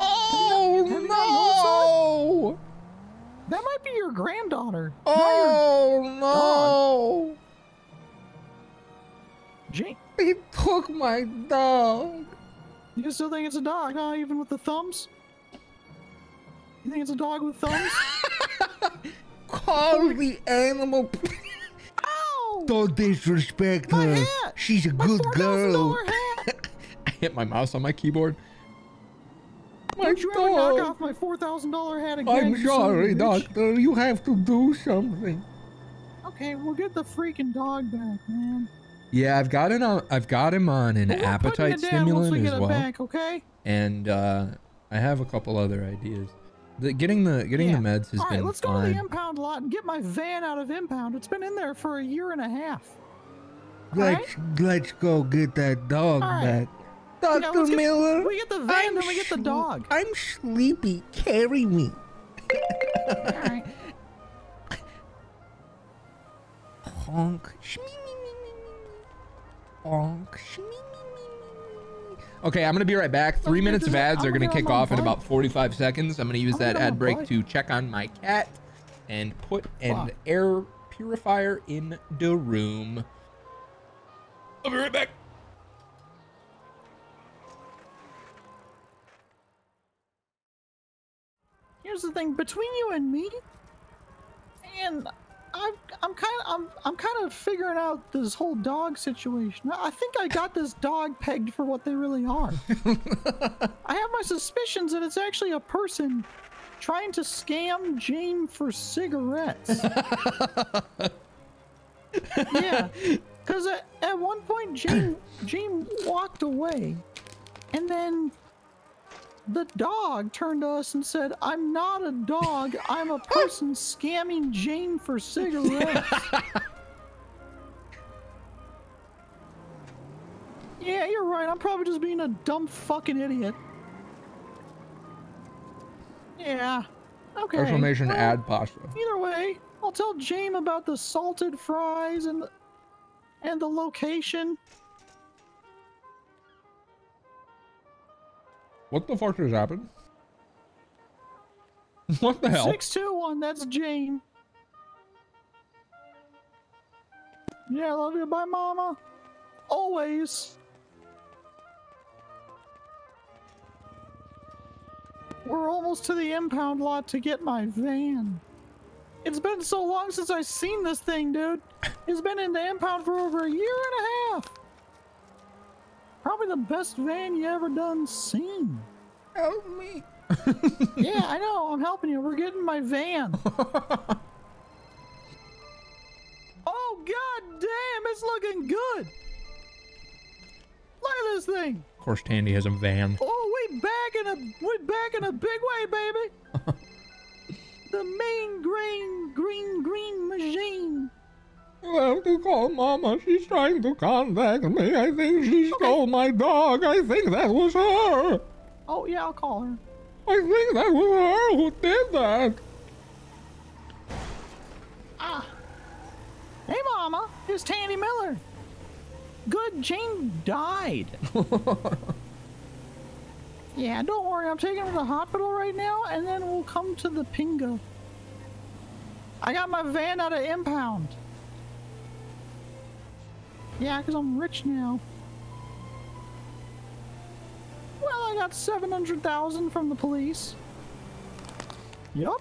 Oh, no! That might be your granddaughter. Oh, no! Jane. He took my dog. You still think it's a dog, huh? Even with the thumbs? You think it's a dog with thumbs? Call the animal. Ow! Don't disrespect her. Hat. She's a good girl. Hat. I hit my mouse on my keyboard. Don't you ever knock off my $4,000 hat again? I'm sorry, Doctor. You have to do something. Okay, we'll get the freaking dog back, man. Yeah, I've got him on an appetite stimulant as well. Back, okay? And I have a couple other ideas. Getting the meds has been fine. All right, let's go to the impound lot and get my van out of impound. It's been in there for a year and a half. Let's go get that dog back. Dr. Miller. We get the van, then we get the dog. I'm sleepy. Carry me. All right. Honk. Okay, I'm gonna be right back. 3 minutes of ads are gonna kick off in about 45 seconds. I'm gonna use that ad break to check on my cat and put an air purifier in the room. I'll be right back. Here's the thing, between you and me, and I'm kind of figuring out this whole dog situation. I think I got this dog pegged for what they really are. I have my suspicions that it's actually a person trying to scam James for cigarettes. Yeah, because at one point James walked away, and then the dog turned to us and said, "I'm not a dog. I'm a person scamming James for cigarettes." Yeah, you're right. I'm probably just being a dumb fucking idiot. Yeah. Okay. Exclamation well, add pasta. Either way, I'll tell James about the salted fries and the location. What the fuck just happened? What the hell? 621, that's James. Yeah, I love you. Bye, Mama. Always. We're almost to the impound lot to get my van. It's been so long since I've seen this thing, dude. It's been in the impound for over 1.5 years. Probably the best van you ever done seen. Help me. Yeah, I know. I'm helping you. We're getting my van. Oh, god damn. It's looking good. Look at this thing. Of course, Tandy has a van. Oh, we back in a big way, baby. The main green machine. You have to call Mama. She's trying to contact me. I think she stole my dog. I think that was her. Oh yeah, I'll call her. I think that was her who did that. Ah. Hey, Mama. It's Tandy Miller. Good, James died. Yeah, don't worry. I'm taking her to the hospital right now, and then we'll come to the Pingo. I got my van out of impound. Yeah, because I'm rich now. Well, I got 700,000 from the police. Yup.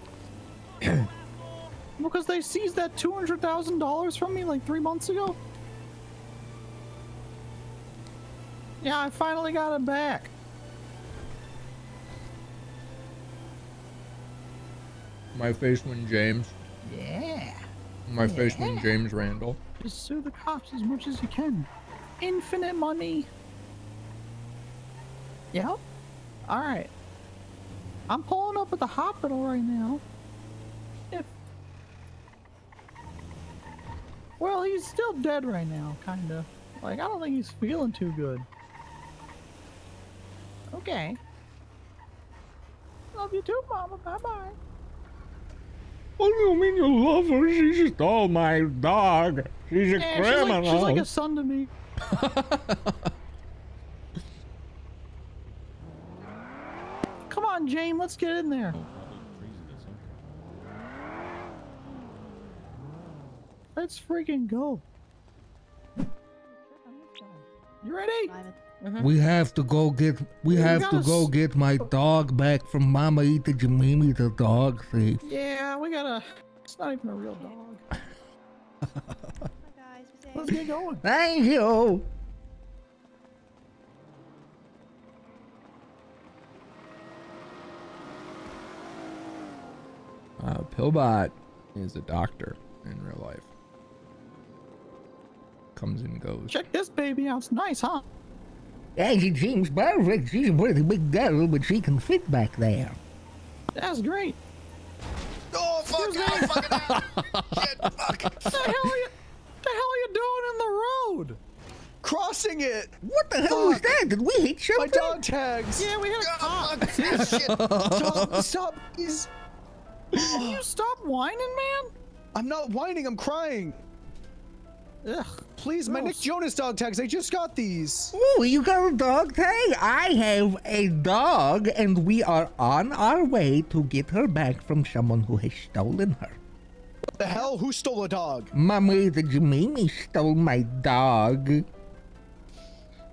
Because they seized that $200,000 from me like 3 months ago. Yeah, I finally got it back. My face when James. Yeah. My face when James Randall. Just sue the cops as much as you can. Infinite money. Yep. All right. I'm pulling up at the hospital right now. If... Well, he's still dead right now, kind of. Like, I don't think he's feeling too good. Okay. Love you too, Mama. Bye-bye. What do you mean you love her? She stole my dog. She's a criminal. She's like a son to me. Come on, James. Let's get in there. Let's freaking go. You ready? We have to go get. We have to go get my dog back from Mamaita Jehmimi, the dog thief. Yeah, we gotta. It's not even a real dog. Let's get going. Thank you. Pillbot is a doctor in real life. Comes and goes. Check this baby out. It's nice, huh? Yeah, she seems perfect. She's a pretty big girl, but she can fit back there. That's great. Oh, fuck. Oh, fucking shit, fuck. What the hell are you doing in the road? Crossing it. What the hell was that? Did we hit something? My dog tags. Yeah, we hit a dog. Oh, shit. Stop, please. Can you stop whining, man? I'm not whining. I'm crying. Ugh, please, gross. My Nick Jonas dog tags, I just got these. Ooh, you got a dog tag? I have a dog, and we are on our way to get her back from someone who has stolen her. What the hell? Who stole a dog? Mamaita Jehmimi stole my dog.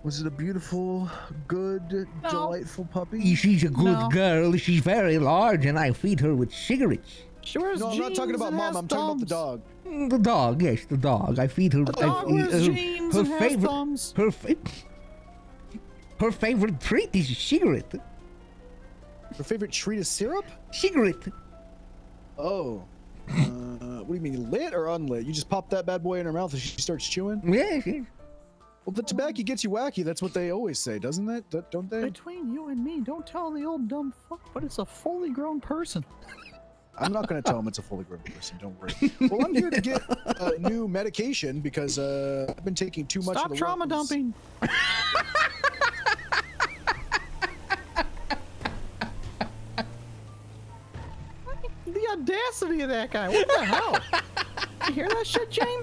Was it a beautiful, good, delightful puppy? She's a good girl. She's very large, and I feed her with cigarettes. Sure, no, I'm not talking about Mom. I'm talking about the dog. The dog, yes, the dog. I feed her. The dog wears jeans and has thumbs. Her favorite treat is a cigarette. Her favorite treat is syrup? Cigarette. Oh. What do you mean, lit or unlit? You just pop that bad boy in her mouth and she starts chewing? Yes. Yeah, well, the tobacco gets you wacky. That's what they always say, doesn't that? Don't they? Between you and me, don't tell the old dumb fuck, but it's a fully grown person. I'm not going to tell him it's a fully grown person. Don't worry. Well, I'm here to get new medication because I've been taking too much. Stop of the trauma weapons. Dumping. The audacity of that guy! What the hell? You hear that shit, Jane?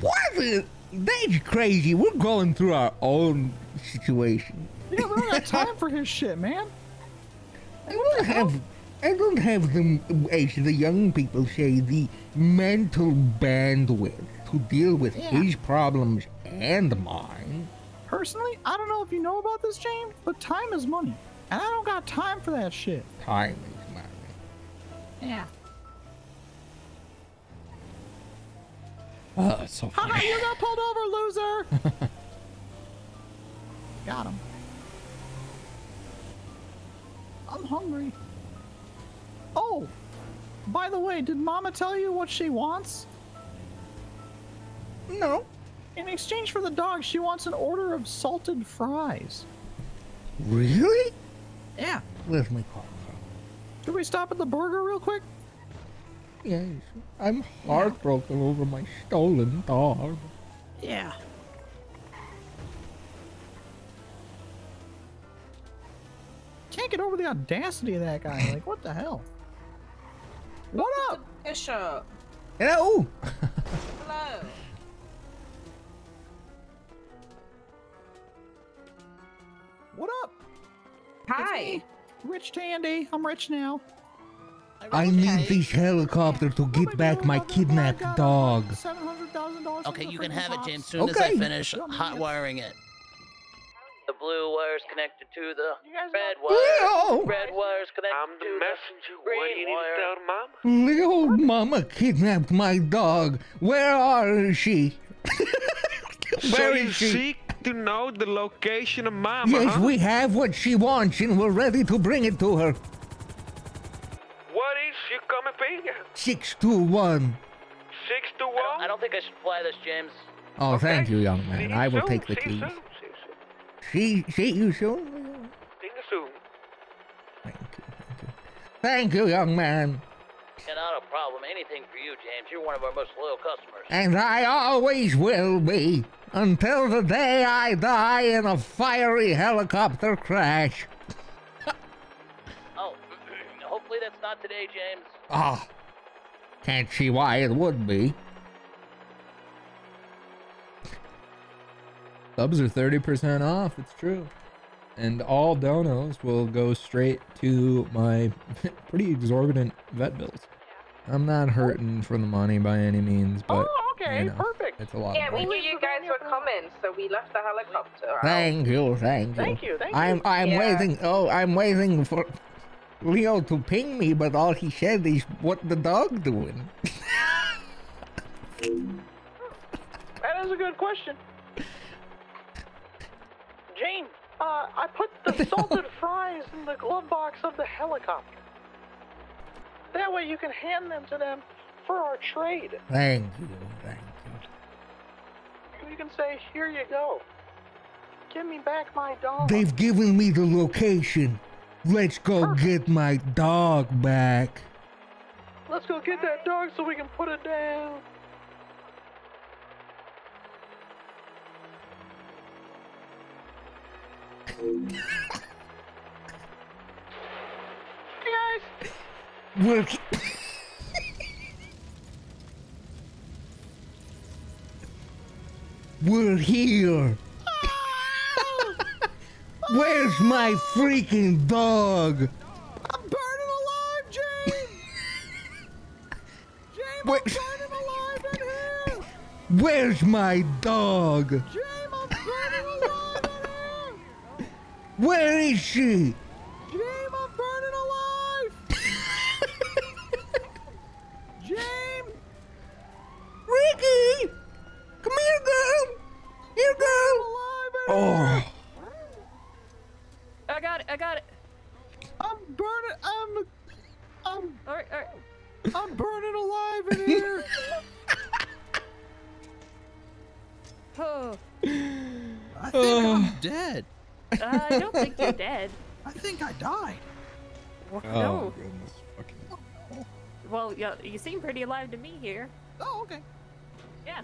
What? That's crazy. We're going through our own situation. Yeah, we don't got time for his shit, man. I don't have them, as the young people say, the mental bandwidth to deal with his problems and mine. Personally, I don't know if you know about this, James, but time is money. And I don't got time for that shit. Time is money. Yeah. Oh, that's so funny. Haha, you got pulled over, loser! Got him. I'm hungry. Oh, by the way, did Mama tell you what she wants? No. In exchange for the dog, she wants an order of salted fries. Really? Yeah. Where's my car from? Can we stop at the burger real quick? Yes. I'm heartbroken over my stolen dog. Yeah. Can't get over the audacity of that guy. Like, what the hell? What up? Bishop. Hello. Hello. What up? Hi. Rich Tandy. I'm rich now. I need this helicopter to get back my kidnapped dog. $700,000. Okay, you can have it, James, soon as I finish hot wiring it. The blue wire's connected to the red wire. Leo! Red wire's connected to the messenger. Green wire. Little Mama kidnapped my dog. Where is she? Where is she? Seek to know the location of Mama. Yes, we have what she wants and we're ready to bring it to her. What is your coming finger? 621. 621? I don't think I should fly this, James. Oh, okay. Thank you, young man. I will take the keys. See you soon. See you soon. Thank you. Thank you. Thank you, young man. Yeah, not a problem. Anything for you, James. You're one of our most loyal customers. And I always will be, until the day I die in a fiery helicopter crash. Oh, hopefully that's not today, James. Ah, oh, can't see why it would be. Subs are 30% off, it's true. And all donos will go straight to my pretty exorbitant vet bills. I'm not hurting for the money by any means, but okay, you know, perfect. It's a lot. Yeah, we knew you guys were coming, so we left the helicopter out. Thank you, thank you. Thank you, thank you. I'm waiting. Oh, I'm waiting for Leo to ping me, but all he said is what the dog doing. That is a good question. Jane, I put the salted fries in the glove box of the helicopter. That way you can hand them to them for our trade. Thank you, thank you. You can say, here you go. Give me back my dog. They've given me the location. Let's go get my dog back. Let's go get that dog so we can put it down. Guys. We're... We're here. Where's my freaking dog? I'm burning alive, James. James, I'm burning alive in here. Where's my dog? James, I'm burning alive. Where is she? James, I'm burning alive! James! Ricky! Come here, girl! Here, girl! I'm alive I got it. I'm burning, all right. I'm burning alive in here! Oh. I think I'm dead. I don't think you're dead. I think I died. Oh, no. Goodness. Okay. Well, you seem pretty alive to me here. Oh, okay. Yeah.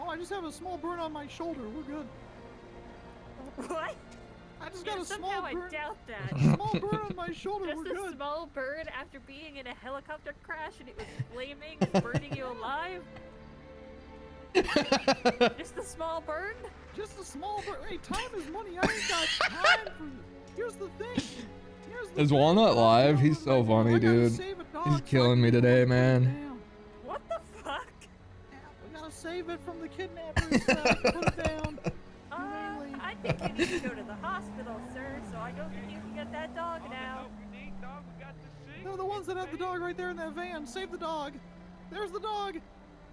Oh, I just have a small burn on my shoulder. We're good. What? I just got a small burn. I doubt that. A small burn on my shoulder. Just we're a good. Small burn after being in a helicopter crash and it was flaming, burning you alive. Just a small burn? Just a small burn. Hey, time is money. I ain't got time for this. Here's the thing. Here's the thing. Walnut live? He's so funny, dude. He's killing me today, man. What the fuck? We gotta save it from the kidnappers. Put it down. I think you need to go to the hospital, sir, so I don't think you can get that dog now. No, the ones that have the dog right there in that van. Save the dog. There's the dog.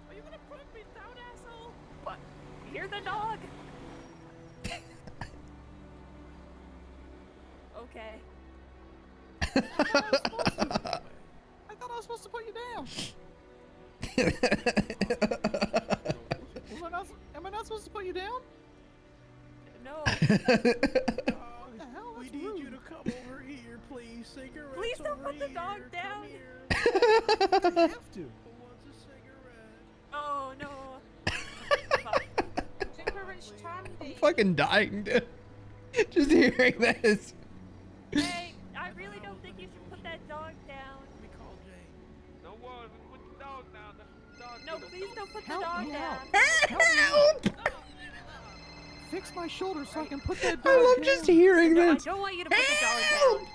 Are you gonna put me down, asshole? What? You're the dog? Okay. I thought I was supposed to put you down. Am I not supposed to put you down? No. What the hell? We need you to come over here, please. Cigarettes. Please don't put the dog down. I have to. Oh no. I'm fucking dying, dude. Just hearing this. Hey, I really don't think you should put that dog down. We call Jay. Don't worry, we put the dog down. No, please don't put the dog down. Help! Fix my shoulder so I can put that dog down. I love just hearing this. I don't want you to put the dog down.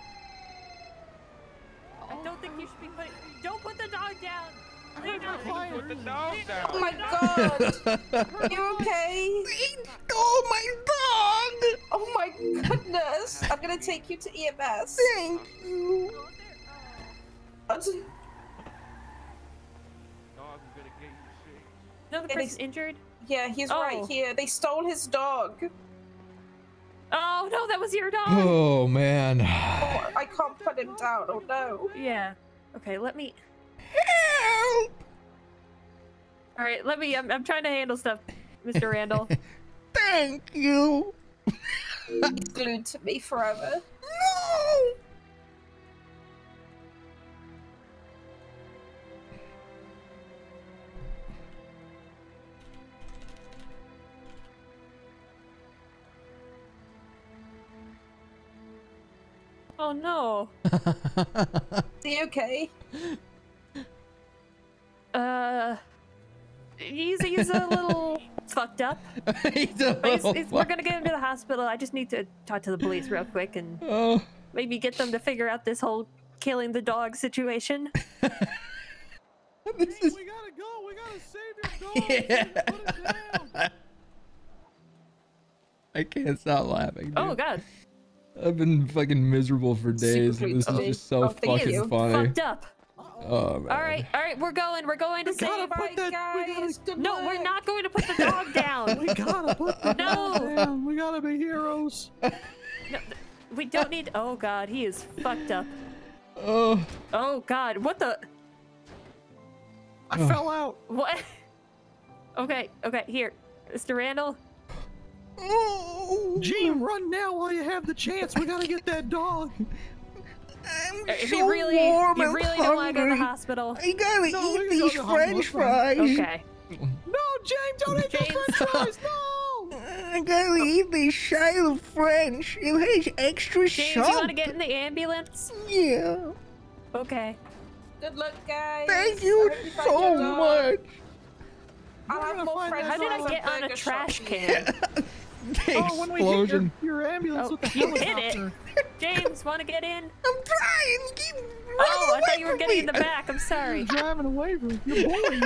I don't think you should be putting. Don't put the dog down. Put the dog down. Oh my god. You okay? Oh my dog. Oh my goodness. I'm gonna take you to EMS. Thank you. Another person's injured? Yeah, he's right here. They stole his dog. Oh no, that was your dog. Oh man. Oh, I can't put him down. Oh no. Yeah. Okay, let me. Help! All right, let me. I'm trying to handle stuff, Mr. Randall. Thank you. Glued to me forever. No. Oh no. Is he okay? He's a little fucked up. We're gonna get him to the hospital. I just need to talk to the police real quick and maybe get them to figure out this whole killing the dog situation. We gotta go. We gotta save your dog. Yeah. Put it down. I can't stop laughing, dude. Oh god. I've been fucking miserable for days. This is just so fucking funny. Fucked up. Oh man. All right, we're going to save guys. No, we're not going to put the dog down. We gotta put the dog down. We gotta be heroes. No, we don't need. Oh god, he is fucked up. Oh. Oh god, what the? I fell out. What? Okay, here, Mr. Randall. Oh, Gene, run now while you have the chance. We gotta get that dog. I'm so warm and hungry. Don't want to go to the hospital. I gotta eat these French fries. Okay. No, James, don't eat these French fries. No. I gotta eat this Shiloh French. It has extra salt. Do you want to get in the ambulance? Yeah. Okay. Good luck, guys. Thank you so much. I'll have more French fries. How did I get on a trash can? When we hit your ambulance with the helicopter. James, want to get in? I'm trying. Keep I thought you were getting in the back. I'm sorry. You're driving away from your boy.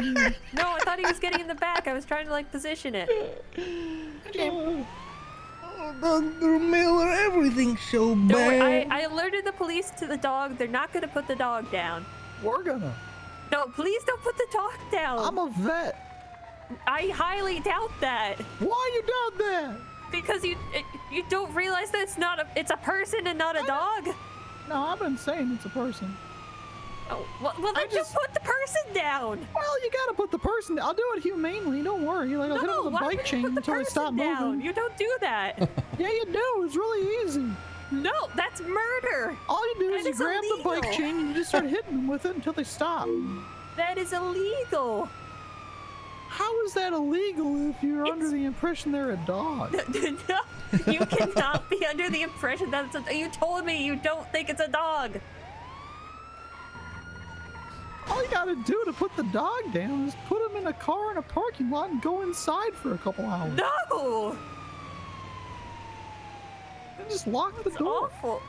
No, I thought he was getting in the back. I was trying to like position it. Oh, Dr. Miller, everything's so bad. I alerted the police to the dog. They're not gonna put the dog down. We're gonna. No, please don't put the dog down. I'm a vet. I highly doubt that. Why you doubt that? Because you don't realize that it's a person and not a dog. No, I've been saying it's a person. Oh, well then just put the person down. Well, you gotta put the person down. I'll do it humanely. Don't worry. Like I'll hit on the bike chain until I stop moving. You don't do that. Yeah, you do. It's really easy. No, that's murder. All you do is grab the bike chain and you just start hitting them with it until they stop. That is illegal. How is that illegal if you're under the impression they're a dog? No, you cannot be under the impression that it's a... You told me you don't think it's a dog. All you gotta do to put the dog down is put him in a car in a parking lot and go inside for a couple hours. No! And just lock the door. Awful.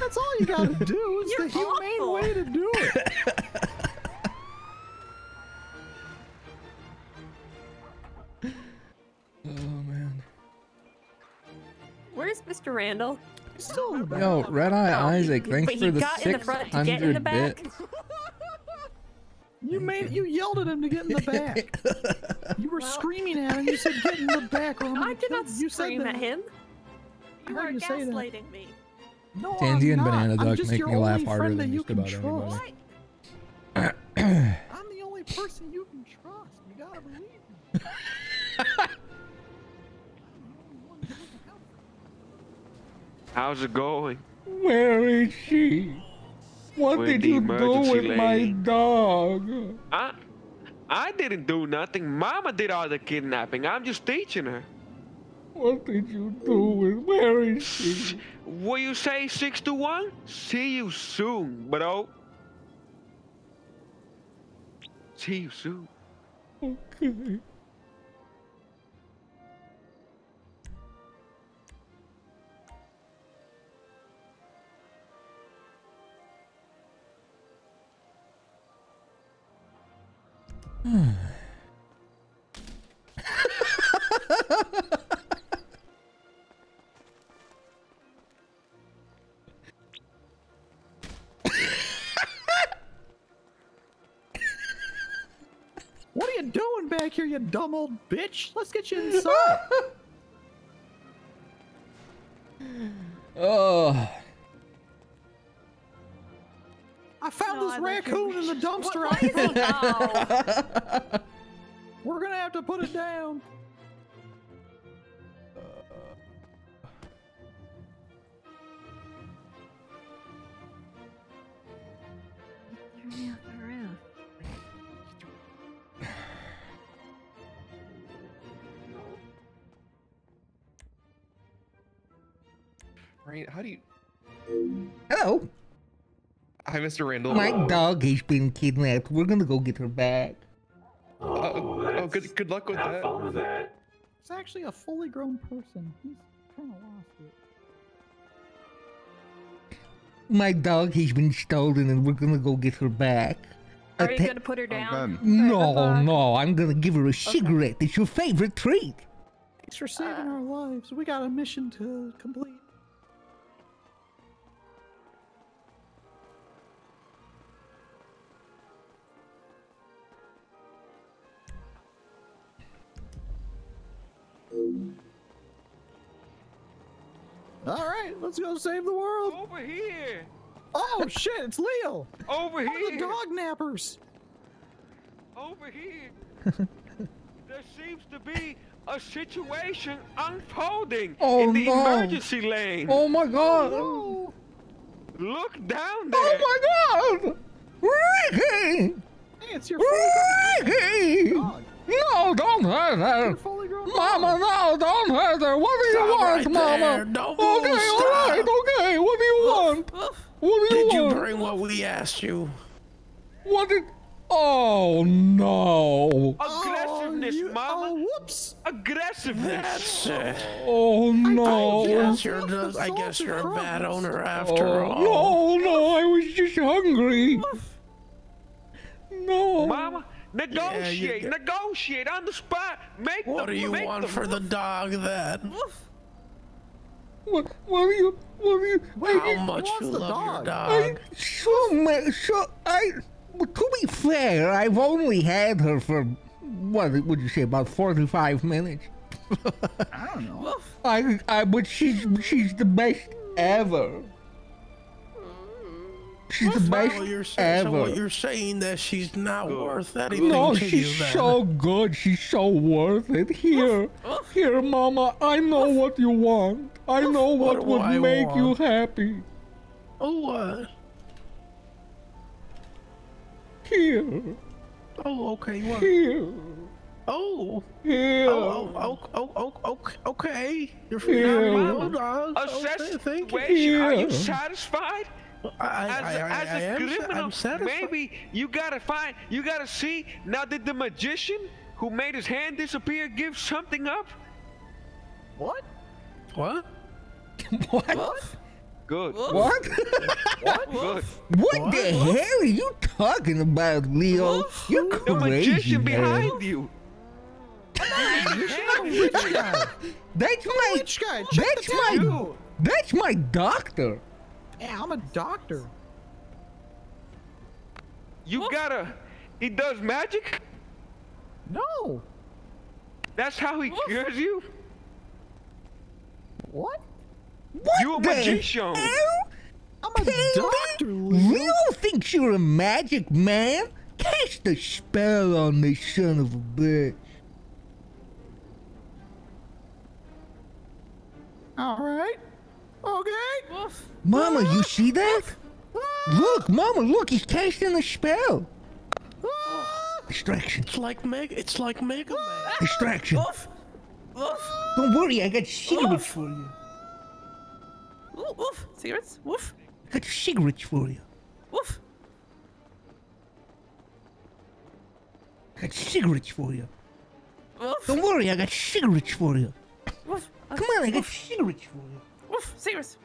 That's all you gotta do. It's the humane way to do it. Oh man. Where's Mr. Randall? Still yo, Red Eye Isaac, thanks for the 600 bit. You yelled at him to get in the back. You were screaming at him. You said get in the back. Or I did not scream at him. You are gaslighting me. No, Tandy and Banana Duck make me laugh harder than just about anybody. I'm the only person you can trust. You gotta believe me. How's it going? Where is she? What did you do with my dog? I didn't do nothing. Mama did all the kidnapping. I'm just teaching her. What did you do with... Where is she? Will you say 621? See you soon, bro. See you soon. Okay. What are you doing back here, you dumb old bitch? Let's get you inside. Oh. I found this raccoon in the dumpster. Oh. We're gonna have to put it down. You threw me off the roof. Right? How do you? Hello. Hi, Mr. Randall. My dog has been kidnapped. We're gonna go get her back. Oh, good luck with that. Fun with that. It's actually a fully grown person. He's kind of lost it. My dog has been stolen, and we're gonna go get her back. Are you gonna put her down? No, I'm gonna give her a cigarette. It's your favorite treat. Thanks for saving our lives. We got a mission to complete. All right, let's go save the world. Over here. Oh shit, it's Leo. Over here. The dog nappers. Over here. There seems to be a situation unfolding in the emergency lane. Oh my god. Oh. Look down there. Oh my god. Ricky. Hey, it's your Ricky. Dog. No, don't hurt her. Mama, no, don't hurt her. What do you want, Mama? Okay, alright, okay. What do you want? What do you want? Did you bring what we asked you? What did... Oh, no. Aggressiveness, Mama. Whoops. Aggressiveness. That's it. Oh, no. I guess you're a bad owner after all. No, no, I was just hungry. No. Mama. Negotiate, yeah, negotiate on the spot. Make what do you want for the dog then? What do you? How much you love your dog? To be fair, I've only had her for what would you say about 45 minutes? I don't know. But she's the best ever. She's the best ever. So what you're saying that she's not worth anything to you, then? No, she's so good. She's so worth it. Here, Mama, I know what you want. I know what would I make want? You happy. Oh, what? Here. Oh, okay. What? Here. Oh. Here. Oh, okay. You're free now, dog. Thank you. Here. Are you satisfied? As a criminal, maybe you gotta see. Now, did the magician who made his hand disappear give something up? What? What? What? Good. What? What? What? Good. What the hell are you talking about, Leo? You're crazy. The magician behind you. That's my doctor. Yeah, I'm a doctor. He does magic? No. That's how he cures you? What? You're a magician. I'm a doctor. Leo thinks you're a magic man? Cast a spell on me, son of a bitch. All right. Okay. Mama, you see that? Look, Mama, look, he's casting a spell. Distraction. It's like Mega Man. Distraction. Don't worry, I got cigarettes for you. Cigarettes? I got cigarettes for you. I got cigarettes for you. Don't worry, I got cigarettes for you. Come on, I got cigarettes for you. Serious.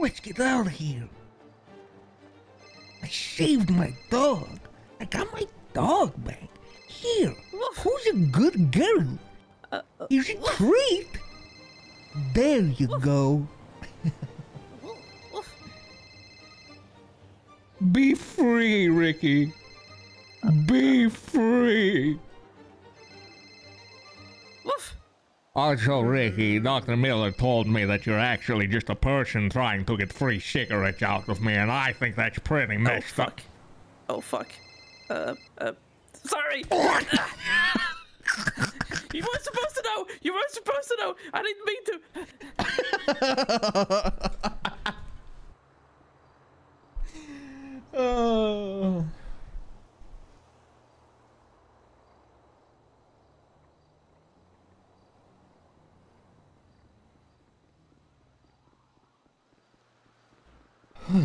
Let's get out of here. I saved my dog. I got my dog back. Here. Who's a good girl? Here's a treat. There you go. Be free, Ricky. Be free. Also, Ricky, Dr. Miller told me that you're actually just a person trying to get free cigarettes out of me, and I think that's pretty messed up. Oh, fuck. Sorry! You weren't supposed to know! You weren't supposed to know! I didn't mean to! Oh... Hey,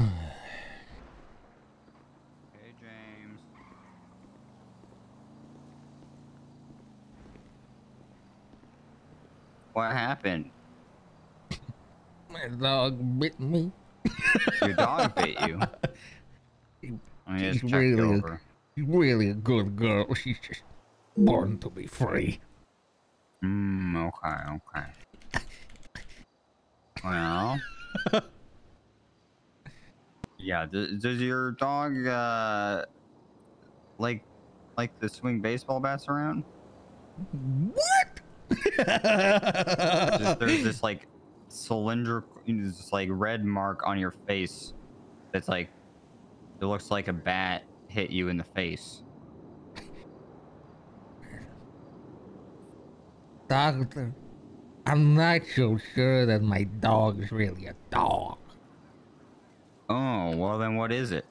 James. What happened? My dog bit me. Your dog bit you? She's really a good girl. She's just born to be free. Okay. Well... Yeah, does your dog, like to swing baseball bats around? What? There's this, like, cylindrical, this, like, red mark on your face that's, like, it looks like a bat hit you in the face. Doctor, I'm not so sure that my dog is really a dog. Oh, well then what is it?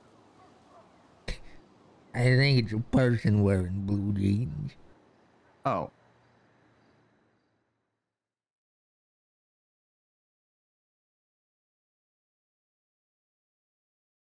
I think it's a person wearing blue jeans. Oh.